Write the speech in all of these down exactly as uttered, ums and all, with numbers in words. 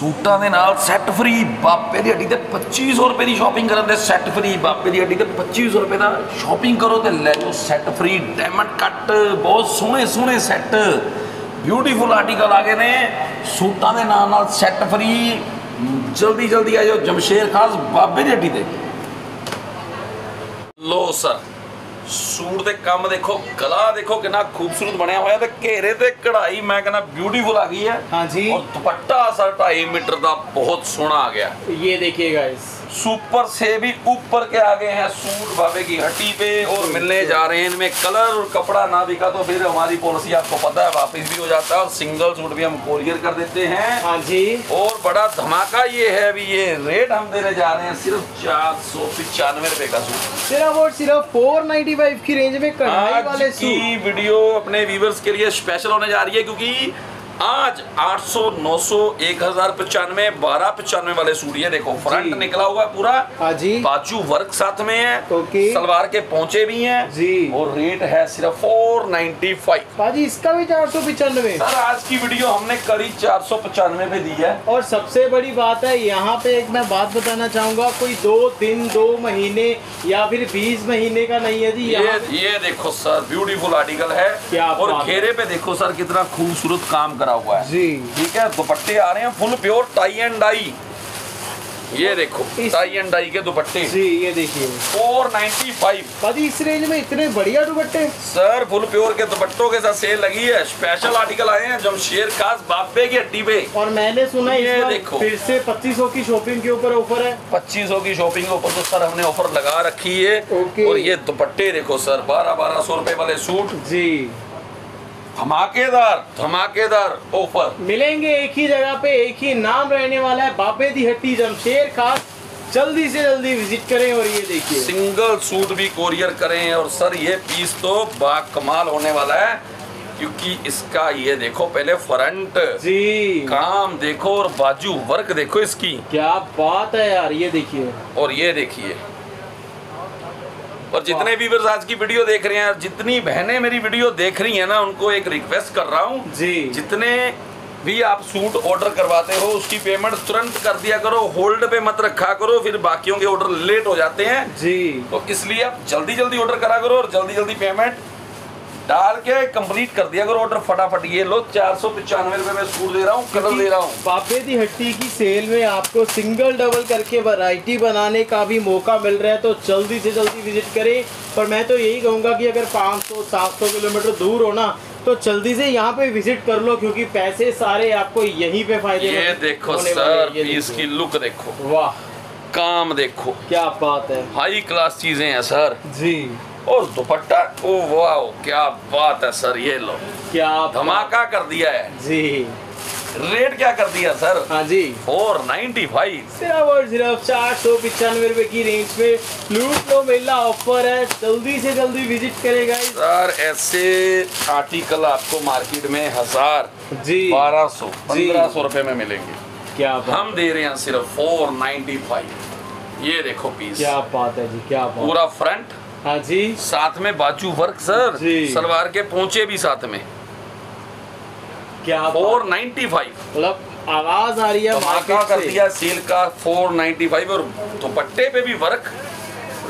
सूटा के नाल set free बाबे दी हड्डी ते पच्ची सौ रुपए की शॉपिंग करन दे सैट फ्री बाबे दी हड्डी ते पच्ची सौ रुपए का शॉपिंग करो तो लै लो सैट फ्री डायमंड कट बहुत सोहने सोहने सैट ब्यूटीफुल आर्टिकल आ गए ने सूटा के नाल नाल सैट फ्री। जल्दी जल्दी आ जाओ जमशेर खास बाबे दी हड्डी ते। लो सर सूट दे काम देखो गला देखो कि खूबसूरत बनया हुआ है घेरे ते कढ़ाई मैं कहना ब्यूटीफुल आ गई है। हाँ जी और दुपट्टा सर ढाई मीटर का बहुत सोहना आ गया ये देखिएगा इस सुपर से भी ऊपर के आ गए हैं सूट बाबे की हट्टी पे और मिलने जा रहे हैं इनमें कलर और कपड़ा ना बिका तो फिर हमारी पॉलिसी आपको पता है वापस भी हो जाता है और सिंगल सूट भी हम कोरियर कर देते हैं। हाँ जी और बड़ा धमाका ये है अभी ये रेट हम देने जा रहे हैं सिर्फ चार सौ पचानवे रुपए का सूट सिर्फ और सिर्फ फोर नाइन्टी फाइव की रेंज में। आज की वीडियो अपने व्यूवर्स के लिए स्पेशल होने जा रही है क्योंकि आज आठ सौ, नौ सौ, एक हज़ार पचानवे, बारह पचानवे वाले सूट ये देखो फ्रंट निकला हुआ है पूरा। हाँ जी बाजू वर्क साथ में है सलवार के पहुंचे भी हैं जी और रेट है सिर्फ चार सौ पचानवे। बाजी इसका भी चार सौ पचानवे। सर आज की वीडियो हमने करीब चार सौ पचानवे पे दी है और सबसे बड़ी बात है यहाँ पे एक मैं बात बताना चाहूँगा कोई दो दिन दो महीने या फिर बीस महीने का नहीं है जी। ये ये देखो सर ब्यूटीफुल आर्टिकल है और घेरे पे देखो सर कितना खूबसूरत काम हुआ है जी ठीक है। दुपट्टे आ रहे हैं full pure tie and dye ये देखो टाई एंड डाई के दुपट्टे जी ये देखिए चार सौ पचानवे इस रेंज में इतने बढ़िया दुपट्टे सर फुल प्योर के दुपट्टों के साथ सेल लगी है। स्पेशल आर्टिकल आए हैं जमशेर खास बाबे की हड्डी पे और मैंने सुना ये देखो फिर से पच्चीस सौ की शॉपिंग के ऊपर ऑफर है पच्चीस सौ की शॉपिंग के ऊपर तो सर हमने ऑफर लगा रखी है। और ये दुपट्टे देखो सर बारह बारह सौ रुपए वाले सूट जी धमाकेदार धमाकेदार ऑफर मिलेंगे एक ही जगह पे एक ही नाम रहने वाला है बाबे दी हट्टी जमशेर खास। जल्दी से जल्दी विजिट करें और ये देखिए सिंगल सूट भी कोरियर करें और सर ये पीस तो बाकमाल होने वाला है क्योंकि इसका ये देखो पहले फ्रंट जी काम देखो और बाजू वर्क देखो इसकी क्या बात है यार ये देखिए और ये देखिए। और जितने भी व्यूअर्स आज की वीडियो देख रहे हैं जितनी बहनें मेरी वीडियो देख रही हैं ना उनको एक रिक्वेस्ट कर रहा हूँ जी जितने भी आप सूट ऑर्डर करवाते हो उसकी पेमेंट तुरंत कर दिया करो होल्ड पे मत रखा करो फिर बाकियों के ऑर्डर लेट हो जाते हैं जी तो इसलिए आप जल्दी जल्दी ऑर्डर करा करो और जल्दी जल्दी पेमेंट डाल के कंप्लीट कर दिया करो ऑर्डर फटाफट। ये लो चार सौ पचानवे रुपए में सूट दे रहा हूँ कलर दे रहा हूँ। बाबे दी हट्टी की सेल में आपको सिंगल डबल करके वैरायटी बनाने का भी मौका मिल रहा है तो जल्दी से जल्दी विजिट करें। पर मैं तो यही कहूँगा कि अगर पाँच सौ सात सौ किलोमीटर दूर हो ना तो जल्दी से यहाँ पे विजिट कर लो क्योंकि पैसे सारे आपको यहीं पे फायदे। ये देखो सर इसकी लुक देखो वाह काम देखो क्या बात है हाई क्लास चीजें हैं सर जी और दुपट्टा ओ वाओ क्या बात है सर ये लो क्या धमाका कर दिया है जी। रेट क्या कर दिया सर? हाँ जी फोर नाइन्टी फाइव सिर्फ और सिर्फ चार सौ पचानवे रुपए की रेंज में लूट लो मेला ऑफर है। जल्दी से जल्दी विजिट करेगा सर ऐसे आर्टिकल आपको मार्केट में हजार जी बारह सौ पंद्रह सौ रुपए में मिलेंगे क्या हम दे रहे हैं सिर्फ चार सौ पचानवे। ये देखो पीस क्या बात है जी क्या बात पूरा फ्रंट। हाँ जी साथ में बाजू वर्क सर सलवार के पोंचे भी साथ में क्या चार सौ पचानवे मतलब आवाज आ रही है धमाका कर दिया सेल का चार सौ पचानवे और दुपट्टे पे भी वर्क।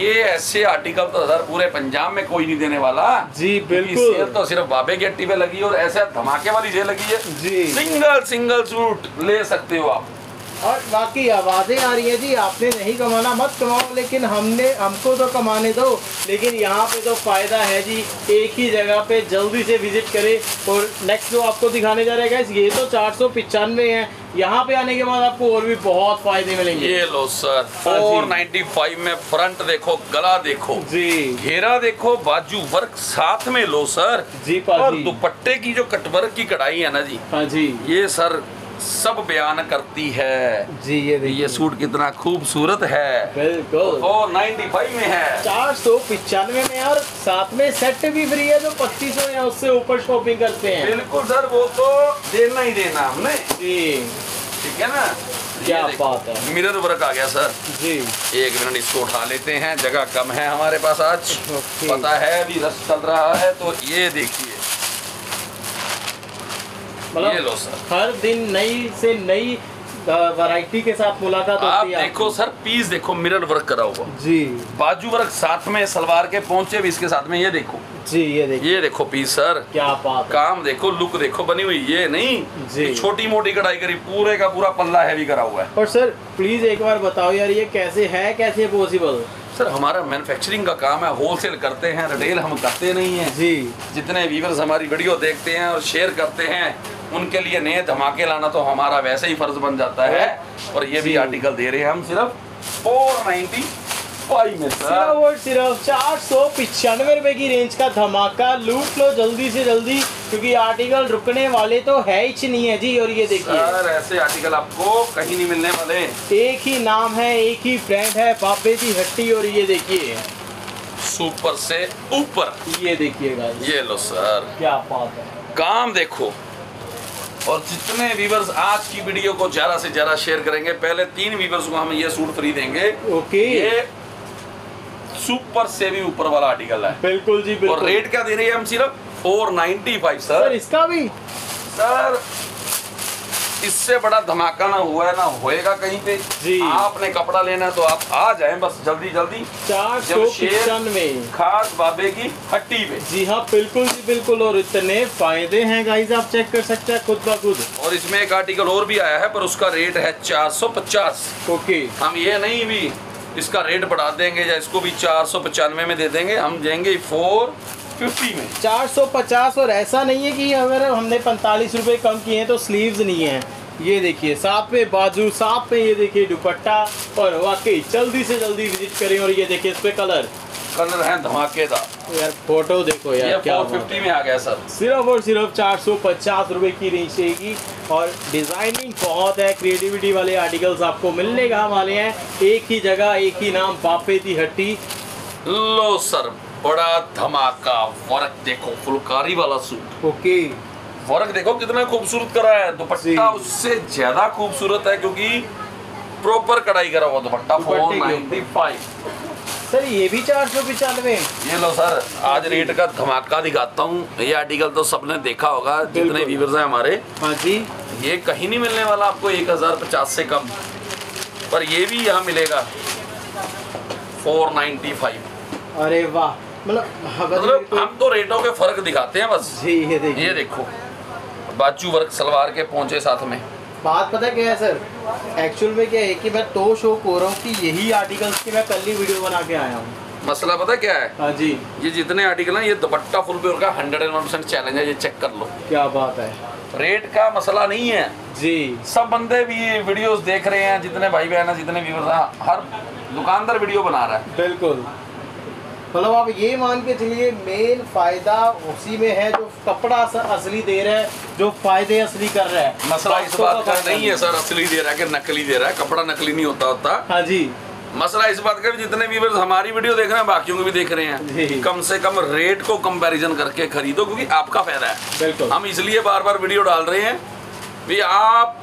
ये ऐसे आर्टिकल तो सर पूरे पंजाब में कोई नहीं देने वाला जी बिल्कुल सेल तो सिर्फ बाबे की हट्टी पे लगी है और ऐसे धमाके वाली सेल लगी है जी सिंगल सिंगल सूट ले सकते हो आप। और बाकी आवाज़ें आ रही है जी आपने नहीं कमाना मत कमाओ लेकिन हमने हमको तो कमाने दो लेकिन यहाँ पे तो फ़ायदा है जी एक ही जगह पे। जल्दी से विजिट करें और नेक्स्ट जो आपको दिखाने जा रहा है गाइस ये तो चार सौ पचानवे है यहाँ पे आने के बाद आपको और भी बहुत फायदे मिलेंगे। ये लो सर चार सौ पचानवे में फ्रंट देखो गला देखो जी घेरा देखो बाजू वर्क साथ में लो सर जी और दुपट्टे की जो कटवर्क की कढ़ाई है ना जी। हाँ जी ये सर सब बयान करती है जी ये ये सूट कितना खूबसूरत है बिल्कुल चार सौ पचानवे में है चार सौ पचानवे में और साथ में सेट भी फ्री है जो पच्चीस सौ या उससे ऊपर शॉपिंग करते हैं बिल्कुल सर वो तो देना ही देना हमने जी ठीक है ना। क्या बात है मिरर वर्क आ गया सर जी एक मिनट इसको उठा लेते हैं जगह कम है हमारे पास आज पता है अभी रस चल रहा है तो ये देखिए मतलब हर दिन नई से नई वैरायटी के साथ मुलाकात होती है। आप देखो सर, पीस देखो, मिरर वर्क करा हुआ जी, बाजू वर्क साथ में, सलवार के पहुंचे भी इसके साथ में, ये देखो जी, ये देखो, ये देखो पीस सर, क्या बात, काम देखो, लुक देखो बनी हुई, ये नहीं छोटी मोटी कढ़ाई करी, पूरे का पूरा पल्ला हैवी करा हुआ है। और सर प्लीज एक बार बताओ यार, ये कैसे है, कैसे पॉसिबल? सर हमारा मैन्युफैक्चरिंग का काम है, होलसेल करते हैं, रिटेल हम करते नहीं है जी। जितने व्यूअर्स हमारी वीडियो देखते हैं और शेयर करते हैं, उनके लिए नए धमाके लाना तो हमारा वैसे ही फर्ज बन जाता है। और ये भी आर्टिकल दे रहे हैं हम सिर्फ फोर नाइन्टी फाइव में सर, और सिर्फ चार सौ पिचानवे रुपए की रेंज का धमाका। लूट लो जल्दी से जल्दी, क्योंकि आर्टिकल रुकने वाले तो है ही नहीं है जी। और ये देखिए सर, ऐसे आर्टिकल आपको कहीं नहीं मिलने वाले, एक ही नाम है, एक ही ब्रांड है, बाबे दी हट्टी। और ये देखिए सुपर से ऊपर, ये देखिएगा, ये लो सर, क्या बात है, काम देखो। और जितने व्यूवर्स आज की वीडियो को ज्यादा से ज्यादा शेयर करेंगे, पहले तीन व्यूवर्स को हम ये सूट फ्री देंगे। ओके, ये सुपर से भी ऊपर वाला आर्टिकल है। बिल्कुल जी बिल्कुल। और रेट क्या दे रहे हैं हम? सिर्फ four ninety five sir. Sir इसका भी सर, इससे बड़ा धमाका ना हुआ है ना होएगा कहीं पे जी। आपने कपड़ा लेना तो आप आ जाएं बस जल्दी जल्दी, चार सौ पिचानवे खास बाबे की हट्टी पे जी। हाँ बिल्कुल जी बिल्कुल। और इतने फायदे हैं गाइस, आप चेक कर सकते हैं खुद ब खुद। और इसमें एक आर्टिकल और भी आया है, पर उसका रेट है चार सौ पचास। ओके, हम ये नहीं भी इसका रेट बढ़ा देंगे या इसको भी चार सौ पचानवे में दे देंगे, हम देंगे फोर फिफ्टी में, चार सौ पचास। और ऐसा नहीं है कि अगर हमने पैंतालीस रुपए कम किए हैं तो स्लीव्स नहीं है। ये देखिए साथ में बाजू, साथ में ये देखिए दुपट्टा। और वाकई जल्दी से जल्दी विजिट करें। और ये देखिए इस पे कलर कलर है धमाकेदार यार, फोटो देखो यार, क्या फोर फिफ्टी में आ गया सर। सिर्फ और सिर्फ चार सौ पचास रुपए की रेंज रहेगी। और डिजाइनिंग बहुत है, क्रिएटिविटी वाले आर्टिकल्स आपको मिलने का वाले हैं, एक ही जगह, एक ही नाम, बाबे दी हट्टी। लो सर, बड़ा धमाका, वर्क देखो, फुलकारी वाला सूट। ओके, वर्क देखो कितना खूबसूरत करा है, दुपट्टा उससे ज्यादा खूबसूरत है क्योंकि प्रॉपर कढ़ाई करा हुआ दुपट्टा। फोर नाइन्टी फाइव सर, ये भी चार सौ पचानवे। ये लो सर, आज रेट का धमाका दिखाता हूँ। ये आर्टिकल तो सबने देखा होगा, जितने व्यूअर्स हैं हमारे। हाँ जी, ये कहीं नहीं मिलने वाला आपको एक हजार पचास से कम, पर ये भी यहाँ मिलेगा फोर नाइन्टी फाइव। अरे वाह, मतलब हम तो रेटों के फर्क दिखाते हैं बस जी। ये देखिए, ये देखो बाजू वर्क, सलवार के पहुंचे साथ में। बात पता क्या है सर, एक्चुअल में क्या है कि मैं तो शो हो रहा हूँ कि यही आर्टिकल्स की मैं कल ही वीडियो बना के आया हूँ। मसला पता क्या है? हाँ जी, ये जितने आर्टिकल हैं, ये दुपट्टा फुल प्योर का hundred and one percent challenge है, ये चेक कर लो। क्या बात है, रेट का मसला नहीं है जी। सब बंदे भी वीडियोस देख रहे हैं, जितने भाई बहन है, जितने व्यूअर्स, हर दुकानदार वीडियो बना रहा है। बिल्कुल, मतलब आप ये मान के चलिए मेन फायदा उसी में है जो कपड़ा असली दे रहा है, जो फायदे असली कर रहा है। मसला इस बात का नहीं है सर असली दे रहा है कि नकली दे रहा है, कपड़ा नकली नहीं होता होता। हाँ जी, मसला इस बात का भी जितने व्यूअर्स हमारी वीडियो देख रहे हैं, बाकियों को भी देख रहे हैं, कम से कम रेट को कंपेरिजन करके खरीदो, क्योंकि आपका फायदा है। बिल्कुल, हम इसलिए बार बार वीडियो डाल रहे हैं भी आप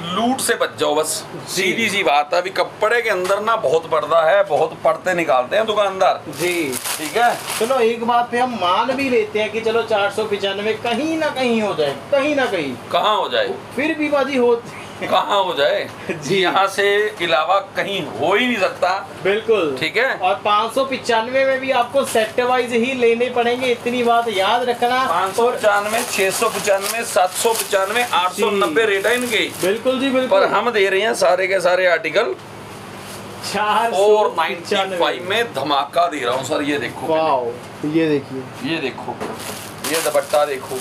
लूट से बच जाओ बस, सीधी सी बात है। अभी कपड़े के अंदर ना बहुत पर्दा है, बहुत पर्दे निकालते हैं दुकानदार जी। ठीक है, चलो एक बात पे हम मान भी लेते हैं कि चलो चार सौ पिचानवे कहीं ना कहीं हो जाए, कहीं ना कहीं, कहाँ हो जाए फिर भी बाजी हो, कहाँ हो जाए जी, यहाँ से अलावा कहीं हो ही नहीं सकता। बिल्कुल ठीक है। और पाँच सौ पिचानवे में भी आपको सेट वाइज ही लेने पड़ेंगे, इतनी बात याद रखना। पाँच सौ पचानवे, छह सौ पचानवे, सात सौ पचानवे, आठ सौ नब्बे रेट है इनके। बिल्कुल जी बिल्कुल। पर हम दे रहे हैं सारे के सारे आर्टिकल चार और नाइनटी फाइव में, धमाका दे रहा हूँ सर। ये देखो, ये देखिए, ये देखो, ये दुपट्टा देखो।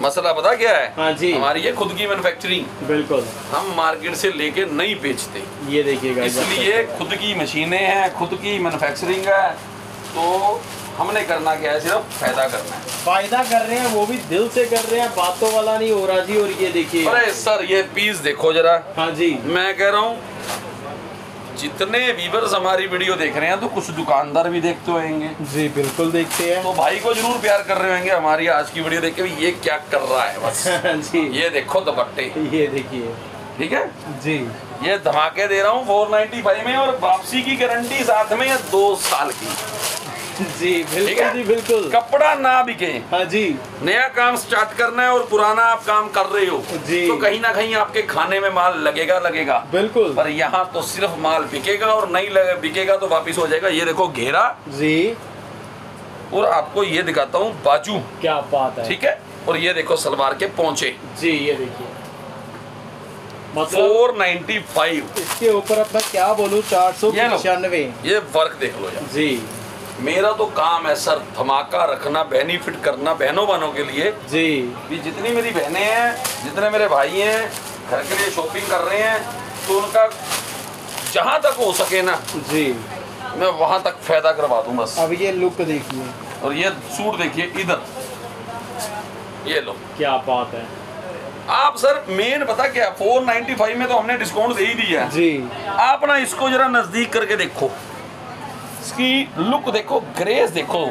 मसला पता क्या है? हाँ जी, हमारी ये खुद की मैन्युफैक्चरिंग। बिल्कुल, हम मार्केट से लेके नहीं बेचते, ये देखिएगा, इसलिए खुद की मशीनें हैं, खुद की मैन्युफैक्चरिंग है। तो हमने करना क्या है, सिर्फ फायदा करना है। फायदा कर रहे हैं, वो भी दिल से कर रहे हैं, बातों वाला नहीं हो रहा जी। और ये देखिए, अरे सर ये पीस देखो जरा। हाँ जी, मैं कह रहा हूँ जितने व्यूअर्स हमारी वीडियो देख रहे हैं, तो कुछ दुकानदार भी देखते होंगे जी। बिल्कुल देखते हैं, तो भाई को जरूर प्यार कर रहे होंगे हमारी आज की वीडियो देख के। ये क्या कर रहा है बस जी। ये देखो दुपट्टे, ये देखिए, ठीक है जी। ये धमाके दे रहा हूँ फोर नाइन्टी फाइव में, और वापसी की गारंटी साथ में दो साल की। जी बिल्कुल जी बिल्कुल, कपड़ा ना बिके। हाँ जी, नया काम स्टार्ट करना है और पुराना आप काम कर रहे हो जी, तो कहीं ना कहीं आपके खाने में माल लगेगा लगेगा बिल्कुल, पर यहाँ तो सिर्फ माल बिकेगा और नहीं लगे, बिकेगा तो वापिस हो जाएगा। ये देखो घेरा जी, और आपको ये दिखाता हूँ बाजू, क्या बात है, ठीक है। और ये देखो सलवार के पहुंचे जी, ये देखिए फोर नाइन्टी फाइव, इसके ऊपर अपना क्या बोलूं, चार सौ पचानवे। ये वर्क देख लो यार जी, मेरा तो काम है सर धमाका रखना, बेनिफिट करना बहनों बहनों के लिए जी। ये जितनी मेरी बहनें हैं, जितने मेरे भाई हैं, घर के लिए शॉपिंग कर रहे हैं, तो उनका जहाँ तक हो सके ना जी, मैं वहाँ तक फायदा करवा दूँ बस। अब ये लुक देखिए और ये सूट देखिए इधर, ये लो क्या बात है। आप सर मेन पता क्या, फोर नाइन्टी फाइव में तो हमने डिस्काउंट दे ही दिया जी। आप ना इसको जरा नजदीक करके देखो, इसकी लुक देखो, ग्रेस देखो,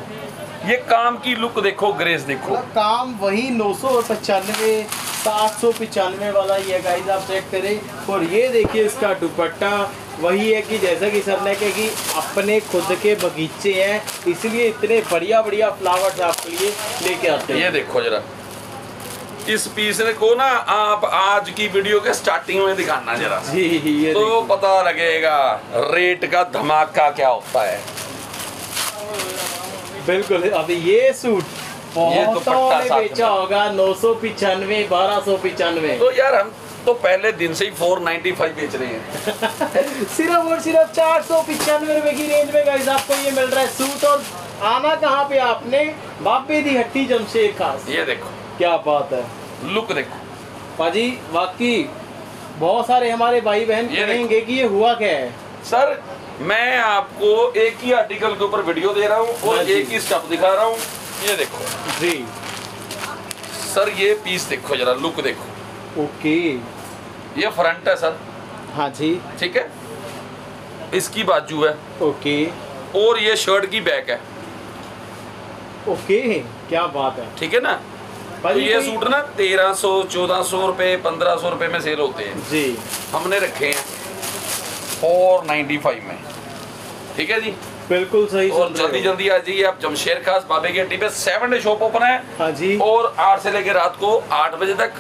ये काम की लुक देखो, ग्रेस देखो, काम वही नौ सौ पचानवे, सात सौ पचानवे वाला ये गाइस आप चेक करें। और ये देखिए इसका दुपट्टा वही है कि जैसा कि सर ने कहा कि अपने खुद के बगीचे हैं, इसलिए इतने बढ़िया बढ़िया फ्लावर्स आपके लिए लेके आते हैं। ये देखो जरा इस पीस को ना आप आज की वीडियो के स्टार्टिंग में दिखाना जरा, ये तो पता लगेगा रेट का धमाका क्या होता है। बिल्कुल, अभी ये सूट ये दुपट्टा तो बेचा होगा नौ सौ पचानवे, बारह सौ पचानवे। तो यार हम तो पहले दिन से ही फोर नाइन्टी फाइव बेच रहे हैं सिर्फ और सिर्फ चार सौ पचानवे रुपए की रेंज में गाइस आपको ये मिल रहा है सूट। और आना कहाँ पे आपने, बाबे दी हट्टी जमशेरखास। ये देखो क्या बात है, लुक देखो पाजी, वाकई बहुत सारे हमारे भाई बहन कहेंगे कि ये हुआ क्या है। सर मैं आपको एक ही आर्टिकल के ऊपर वीडियो दे रहा हूँ और एक ही स्टफ दिखा रहा हूँ। ये देखो जी सर, ये पीस देखो जरा, लुक देखो, ओके ये फ्रंट है सर, हाँ जी ठीक है, इसकी बाजू है ओके, और ये शर्ट की बैक है ओके, क्या बात है ठीक है ना। तो ये सूट ना तेरह सौ चौदह सौ रुपये पंद्रह सौ रुपये में सेल होते हैं जी, हमने रखे हैं फोर नाइन्टी फाइव में, ठीक है जी बिल्कुल सही। और जल्दी जल्दी आ जाइए आप जमशेर खास बाबे की हट्टी पे, सेवन डे शॉप ओपन है हाँ जी, और आठ से लेकर रात को आठ बजे तक।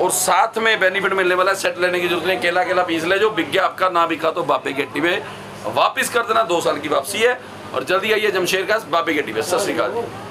और साथ में बेनिफिट मिलने वाला है, सेट लेने की जरूरत नहीं, केला केला पीस ले, जो बिक गया आपका, ना बिका तो बाबे की हट्टी पे वापस कर देना, दो साल की वापसी है। और जल्दी आइए जमशेर खास बाबे की हट्टी पे। सत श्री अकाल।